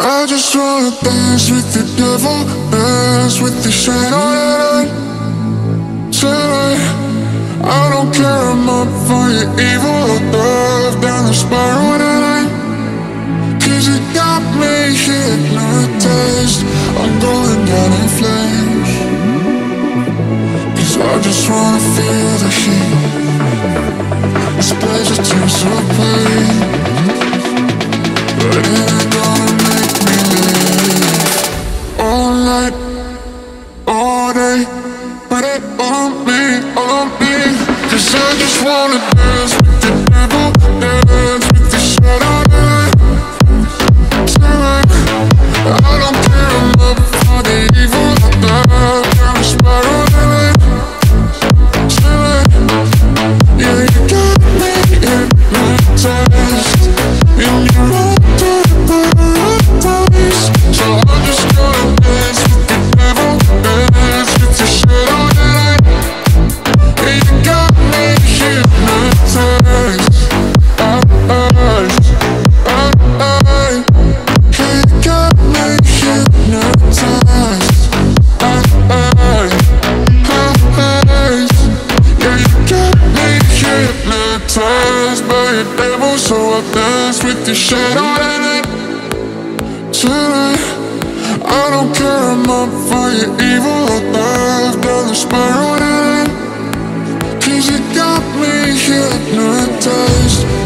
I just wanna dance with the devil, dance with the shadow tonight. I don't care, I'm up for your evil, love down the spiral tonight. Cause it got me hypnotized, I'm going down in flames. Cause I just wanna feel the heat, this pleasure turns to pain. But it ain't gonna make me live. All night, all day, but it won't be on me. Cause I just wanna dance with the devil, dance with the shadow. I don't care, I'm up for the evil, I'm down the spiral tonight. Yeah, you got me hypnotized in your eyes. So I'm just gonna dance with the devil, dance with the shadow tonight. Yeah, you got me hypnotized. The shadow tonight, tonight. I don't care, I'm up for your evil, I'll dive down the spiral tonight. Cause it got me hypnotized.